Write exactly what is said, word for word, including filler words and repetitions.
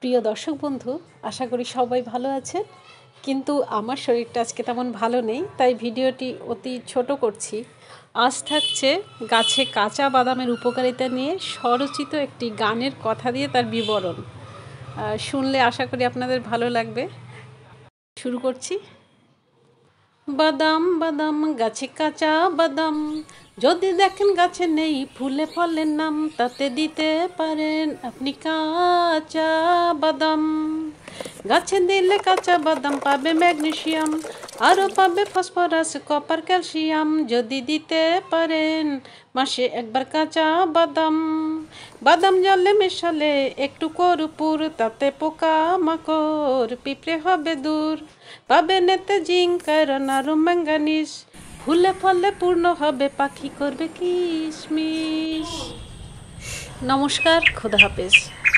প্রিয় দর্শক বন্ধু আশা করি সবাই ভালো আছেন কিন্তু আমার শরীরটা আজকে তেমন ভালো নেই তাই ভিডিওটি অতি ছোট করছি আজ থাকছে গাছে কাঁচা বাদামের উপকারিতা নিয়ে স্বরচিত একটি গানের কথা দিয়ে তার বিবরণ শুনলে আশা করি আপনাদের ভালো লাগবে শুরু করছি বাদাম বাদাম গাছে কাঁচা বাদাম যদি দেখেন গাছে নেই ফুলে ফলের নাম তাতে দিতে পারেন আপনি কাঁচা বাদাম গাছে দিলে কাঁচা বাদাম পাবে ম্যাগনেসিয়াম আরও পাবে ফসফরাস কপার ক্যালসিয়াম যদি দিতে পারেন মাসে একবার কাঁচা বাদাম বাদাম জলে মেশালে একটু কর্পূর তাতে পোকা মাকড় পিঁপড়ে হবে দূর পাবেন এতে জিঙ্ক আয়রন আরও ম্যাঙ্গানিস ফুলে ফলে পূর্ণ হবে পাখি করবে কিশমিশ নমস্কার খোদা হাফেজ।